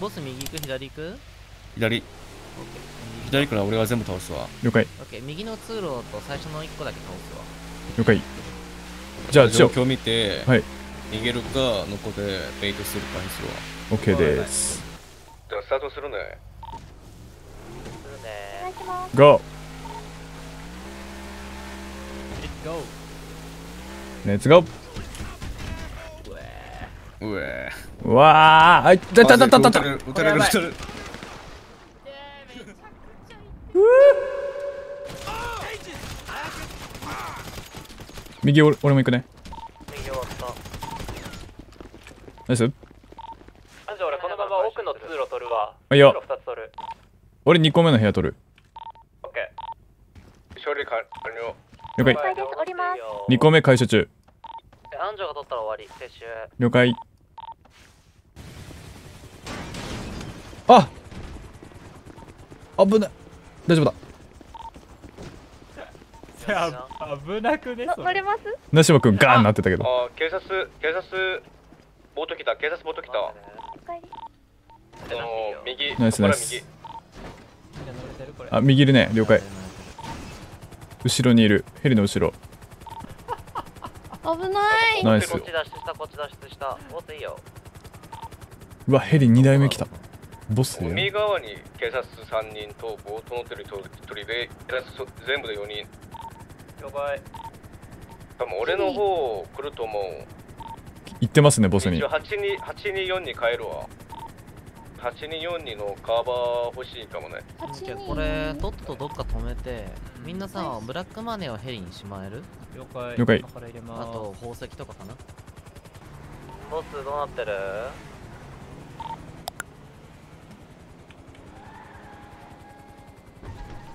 ボス右行く左行く左。左から俺が全部倒すわ。了解。オッケー、右の通路と最初の1個だけ倒すわ。了解。じゃあ状況見て、はい、逃げるかのこでベイトするかにするわ。オッケーです。ではスタートするね。GO! Let's go! うえうわー、あいたたたたたた、撃たれる撃たれる。右俺も行くね。右終わった。ナイス。あんじゃ俺このまま奥の通路取るわ。あいや通路2つ取る。俺2個目の部屋取る。オッケー、処理完了。了解。2個目解消中。アンジョが取ったら終わり。接種。了解。あっ危ない。大丈夫だ。危なくね。乗れます。なしばくんガーンなってたけど。ああ、警察ボート来た。警察ボート来た。右。ナイスナイス。あ、右いるね。了解。後ろにいる。ヘリの後ろ。危ない。ナイス。こっち脱出した。こっち脱出した。ボートいいよ。うわ、ヘリ2台目来た。ボス。右側に警察3人とボート乗ってる人1人で、全部で4人。やばい。多分俺の方来ると思う。行ってますね、ボスに。824に変えるわ。824のカバー欲しいかもね。これ、とっとどっか止めて、みんなさ、ブラックマネーをヘリにしまえる？了解。了解。あと、宝石とかかな。ボス、どうなってる？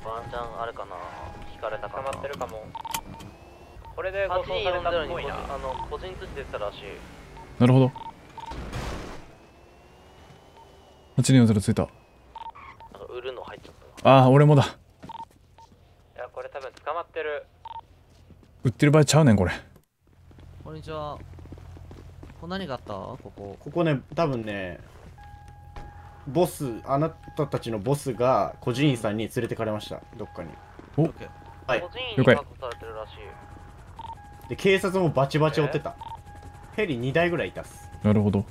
ワンチャンあるかな。引かれたかな。捕まってるかも。これで誤送されたっぽいな。個人通知出てたらしい。なるほど。840ついた。売るの入っちゃった。ああ、俺もだ。いや、これ多分捕まってる。売ってる場合ちゃうねん、これ。こんにちは。何があった？ここね、多分ね。ボス、あなたたちのボスが孤児院さんに連れてかれました、どっかに。おっ、はい、了解。で、警察もバチバチ追ってた。ヘリ2台ぐらいいたっす。なるほど。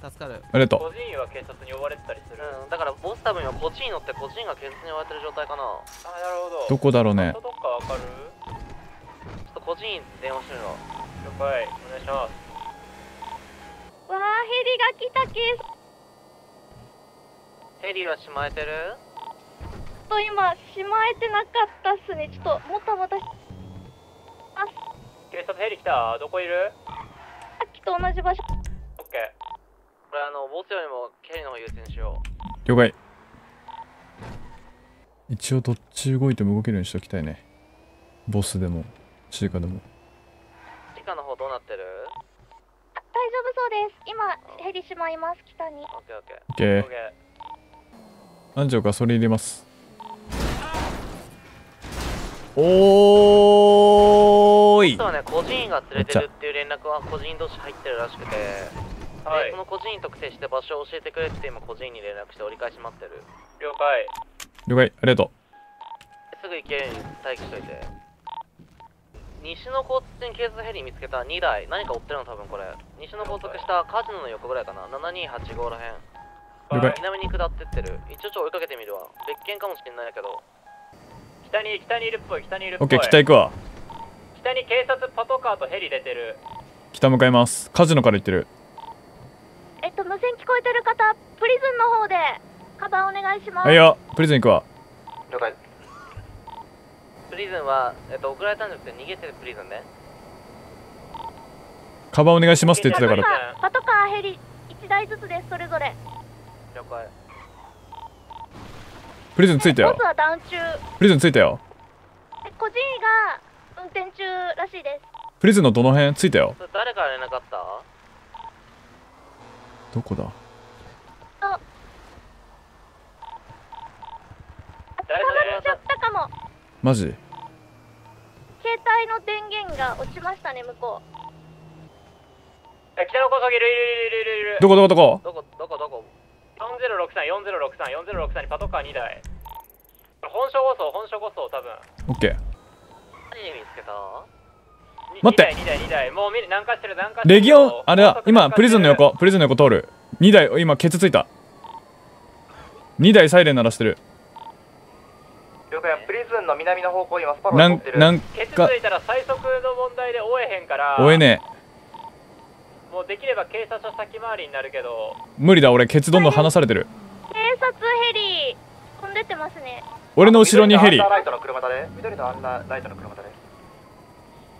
助かる。ありがとう。孤児院は警察に追われてたりする。うん、だからボス多分今こっちに乗って、こっちが警察に追われてる状態かな。あ、なるほど。どこだろうね。どっかわかる？ちょっと孤児院電話してるの。了解、お願いします。わあ、ヘリが来たけー。ヘリはしまえてる？ちょっと今しまえてなかったっすね。ちょっともたもたし。あ、警察ヘリ来た。どこいる？さっきと同じ場所。オッケー。これボスよりもヘリの方優先しよう。了解。一応どっち動いても動けるようにしておきたいね。ボスでもシーカでも。シーカの方どうなってる？あ、大丈夫そうです。今ヘリしまいます。北に。オッケー。安城ガソリン入れます。おーい。実はね、個人が連れてるっていう連絡は個人同士入ってるらしくて、はい、その個人特定して場所を教えてくれって今個人に連絡して折り返し待ってる。了解。ありがとう。すぐ行けるように待機しといて。西のこっちに警察ヘリ見つけた。2台。何か追ってるの多分これ。西の高速下カジノの横ぐらいかな。7285らへん。南に下ってってる。一応追いかけてみるわ。別件かもしれないけど。北にいるっぽい。オッケー、北行くわ。北に警察パトカーとヘリ出てる。北向かいます。カジノから行ってる。無線聞こえてる方、プリズンの方でカバーお願いします。はいよ、プリズン行くわ。了解。プリズンは送られたんじゃなくて逃げてるプリズンね。カバーお願いしますって言ってたから。パトカー、ヘリ1台ずつです。それぞれ。了解。プリズンついたよ。ボスはダウン中。プリズンついたよ。個人が運転中らしいです。プリズンのどの辺ついたよ。誰から連絡あった？どこだ？あ、捕まっちゃったかも。マジ？携帯の電源が落ちましたね、向こう。北の高速いる。どこ？ 4063にパトカー2台。本所護送多分。オッケー。何見つけた？待って。2台もう見る、南下してる。レギオンあれだ。今プリズンの横通る。2台今ケツついた。2台サイレン鳴らしてる。了解。プリズンの南の方向今スパロー通ってる。ケツついたら最速の問題で追えへんから。追えねえ。もうできれば警察署先回りになるけど無理だ。俺ケツどんどん離されてる。警察ヘリ飛んでってますね。俺の後ろにヘリ。緑のアンダーライトの車だね。緑のアンダーライトの車だね。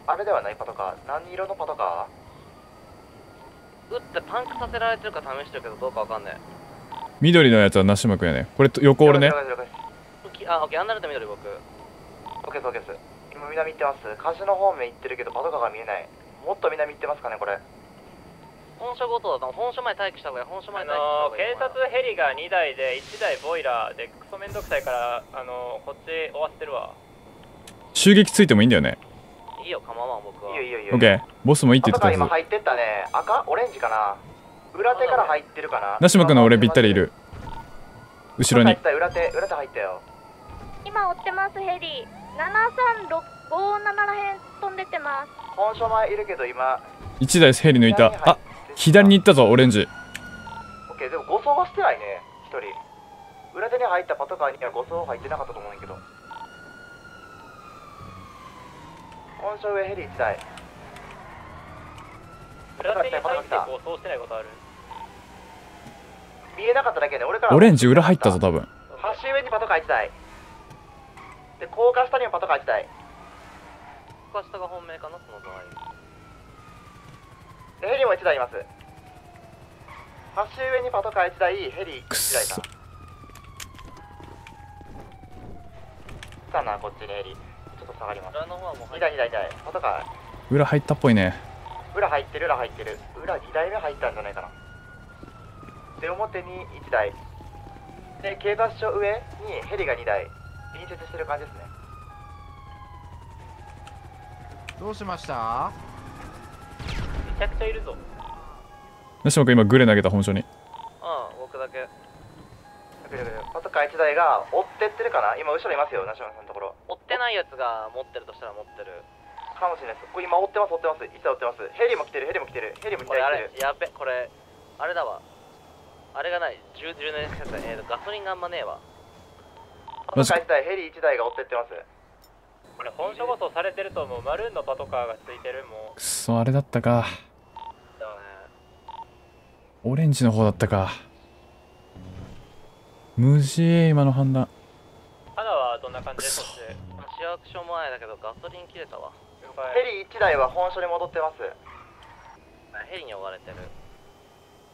あれではないパトカー。何色のパトカー？撃ってパンクさせられてるか試してるけどどうかわかんない。緑のやつはなしまくやね。これ横俺ね。あ、オッケー。アンダーライト緑僕。オッケーです。今南行ってます。カジノ方面行ってるけどパトカーが見えない。もっと南行ってますかねこれ。本所ごとだと本所前待機した方がいい。警察ヘリが2台で1台ボイラーでクソめんどくさいからこっち終わってるわ。襲撃ついてもいいんだよね。いいよ構わん僕は。いいよ。オッケー。ボスもいいって言ってたやつ。今入ってったね。赤オレンジかな。裏手から入ってるかな。なしまくんの俺ぴったりいる。後ろに。裏手入ったよ。今追ってますヘリ。73657らへん飛んでってます。本所前いるけど今。1台ヘリ抜いた。あ。左に行ったぞ、オレンジ。オッケー、でも護送はしてないね、一人。裏手に入ったパトカーには護送入ってなかったと思うんやけど。本所上ヘリ1台。裏手に入って護送してないことある？見えなかっただけで、俺から。オレンジ裏入ったぞ、多分。橋上にパトカー1台。で、高架下にもパトカー1台。高架下が本命かな、その場合。ヘリも1台います。橋上にパトカー1台、ヘリ1台か。来たな、こっちにヘリ。ちょっと下がります。2台。パトカー。裏入ったっぽいね。裏入ってる。裏2台目入ったんじゃないかな。で、表に1台。で、警察署上にヘリが2台。隣接してる感じですね。どうしました？めちゃくちゃいるぞ。なしもくん今グレ投げた本所に。僕だけ。パトカー1台が追ってってるかな。今後ろいますよ、なしもくんのところ。追ってないやつが持ってるとしたら持ってる。かもしれないです。これ今追ってます。1台追ってます。ヘリも来てる。ヘリも来てる。やべ、これ、あれだわ。あれがない。10年近くだね。ガソリンがあんまねえわ。パトカー1台、ヘリ1台が追ってってます。これ本所護送されてると思う。マルーンのパトカーがついてるもう。くそ、あれだったか。オレンジの方だったか。無事今の判断。花はどんな感じでそっち。市役所前だけどガソリン切れたわ。ヘリ1台は本所に戻ってます。ヘリに追われてる。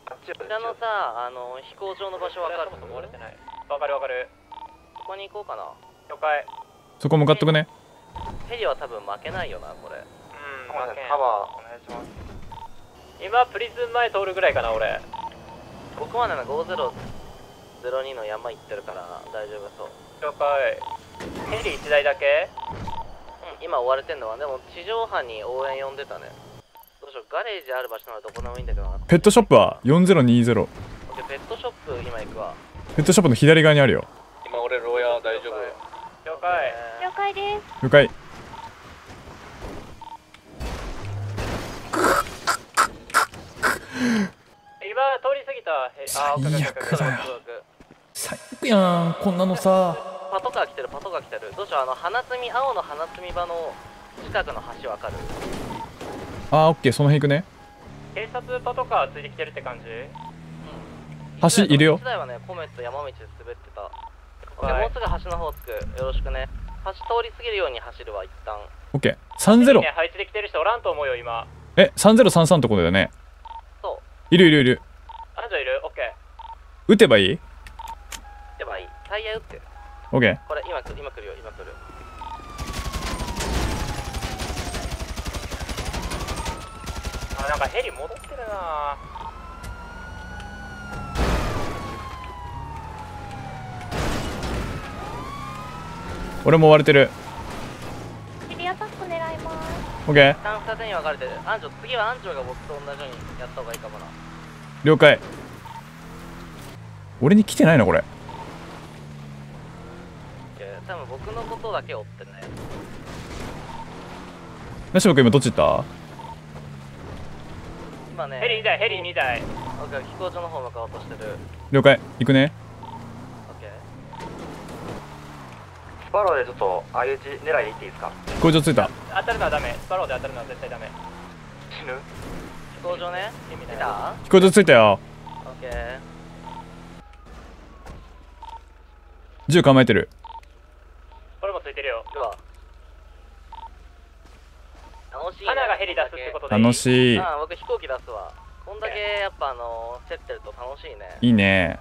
こちらのさ、飛行場の場所分かる？分かる。ここに行こうかな。了解。そこ向かっとくね。ヘリは多分負けないよなこれ。負けん。カバーお願いします。今プリズン前通るぐらいかな俺。ここまでの5002の山行ってるから大丈夫そう。了解。ヘリ1台だけ？うん、今追われてんのはでも地上波に応援呼んでたね。どうしよう、ガレージある場所ならどこでもいいんだけどな。ペットショップは4020。オッケー、ペットショップ今行くわ。ペットショップの左側にあるよ。今俺牢屋大丈夫。了解です。了解。今通り過ぎた。最悪だよ。最悪やんこんなのさ。パトカー来てる。どうしよう、青の花摘み場の近くの橋わかる？オッケー、その辺行くね。警察パトカーついてきてるって感じ。橋いるよ。1台はね、コメント山道で滑ってた。もうすぐ橋の方着く。よろしくね。橋通り過ぎるように走るわ一旦。オッケー。30。配置できてる人おらんと思うよ今。3033とこだよね。いる。オッケー。撃てばいい。タイヤ撃って。オッケー。これ今来るよ。あ、なんかヘリ戻ってるな。俺も追われてる。ヘリアタック狙います。オッケー。2手に分かれてる。次はアンジョが僕と同じようにやった方がいいかもな。了解。俺に来てないなこれ。多分僕のことだけ追ってない。なしばくん今どっち行った？今ね。ヘリ2台、ヘリ2台。オッケー、飛行場の方向かおうとしてる。了解、行くね。オッケー。スパローでちょっと相打ち狙いで行っていいですか？飛行場着いた。当たるのはダメ。スパローで当たるのは絶対ダメ。死ぬ？飛行場ね。飛行場着いたよ。オッケー。銃構えてる。花がヘリ出すってことでいい。楽しい。僕飛行機出すわ。こんだけやっぱ競ってると楽しいね。いいね。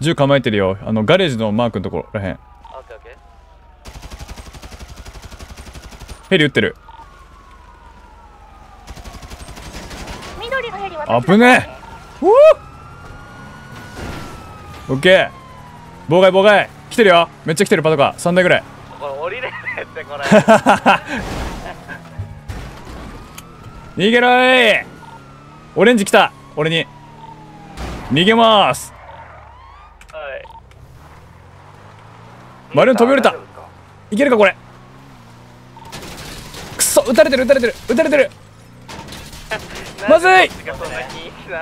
銃構えてるよ。ガレージのマークのところらへん。ヘリ撃ってる。緑のヘリは危ねえ。オッケー。妨害妨害。来てるよ。めっちゃ来てるパトカー。3台ぐらい。これ降りれないってこれ。逃げろーい。オレンジ来た。俺に逃げまーす。はい。丸に飛び降りた。いけるかこれ。くそ、撃たれてる撃たれてる撃たれてる。まずい。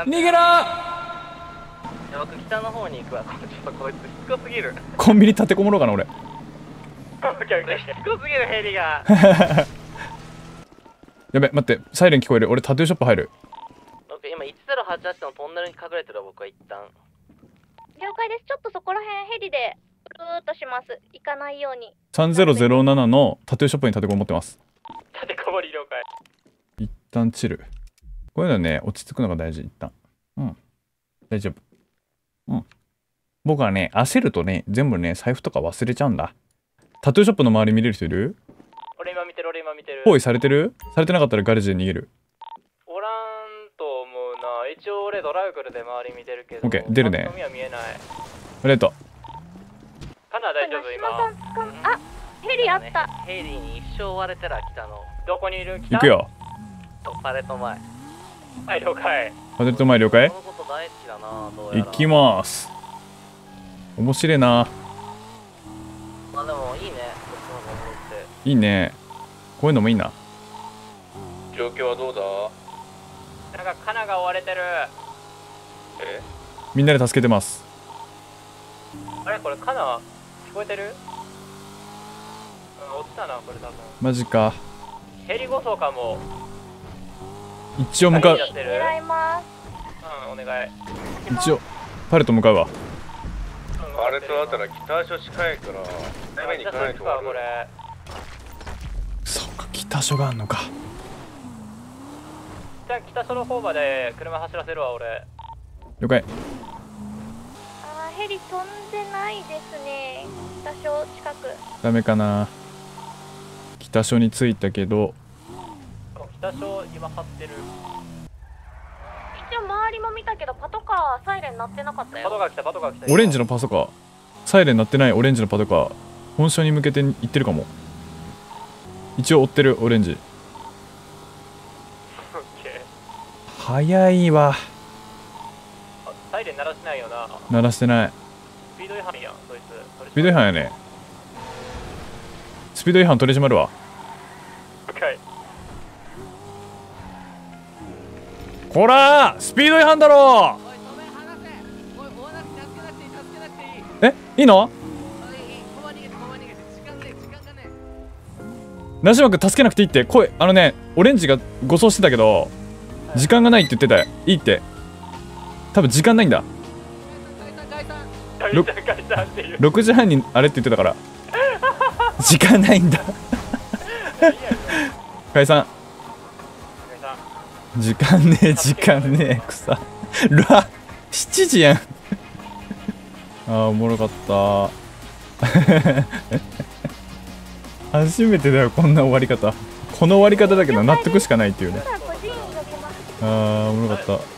逃げろー。僕北の方に行くわ。ちょっとこいつしつこすぎる。コンビニ立てこもろうかな俺。しつこすぎるヘリが。やべ、待って、サイレン聞こえる。俺タトゥーショップ入る。僕今1088のトンネルに隠れてる。僕は一旦了解です。ちょっとそこら辺ヘリでうるっとします。行かないように。3007のタトゥーショップに立てこもってます。立てこもり了解。一旦チル。こういうのね、落ち着くのが大事。一旦うん大丈夫。うん、僕はね焦るとね全部ね財布とか忘れちゃうんだ。タトゥーショップの周り見れる人いる？俺今見てる俺今見てる。包囲されてる？されてなかったらガレージで逃げる。おらんと思うな。一応俺ドライブルで周り見てるけど。オッケー出るね。見えない。ありがとう。カナ大丈夫今。あヘリあった。ヘリに一生追われてら来たの。どこにいる？行くよ。パレット前。はい了解。パレット前了解。行きまーす。面白いな。まあでもいいね。いいね。こういうのもいいな。状況はどうだ？なんかカナが追われてる。え？みんなで助けてます。あれこれカナ聞こえてる？落ちたなこれ多分。マジか。ヘリ護送かも。一応向かう。狙います。うん、お願い。一応パレット向かうわ。パレットだったら北署近いから攻めに行かないと。これそうか北署があんのか。じゃあ北署の方まで車走らせるわ俺。了解。あーヘリ飛んでないですね。北署近くダメかな。北署に着いたけど北署今張ってる。周りも見たけどパトカーサイレン鳴ってなかったよ。パトカー来たパトカー来た。オレンジのパトカーサイレン鳴ってない。オレンジのパトカー本署に向けて行ってるかも。一応追ってるオレンジ。早いわ。サイレン鳴らしてないよな。鳴らしてない。スピード違反やんそいつ。スピード違反やね。スピード違反取り締まるわ。ほらースピード違反だろー。えいいの？なしまくん助けなくていいって声。ねオレンジが護送してたけど時間がないって言ってた。いいって多分時間ないんだ。6時半にあれって言ってたから時間ないんだ。解散時間ねえ時間ねえ。草ら7時やん。おもろかった。初めてだよこんな終わり方。この終わり方だけど納得しかないっていうね。おもろかった。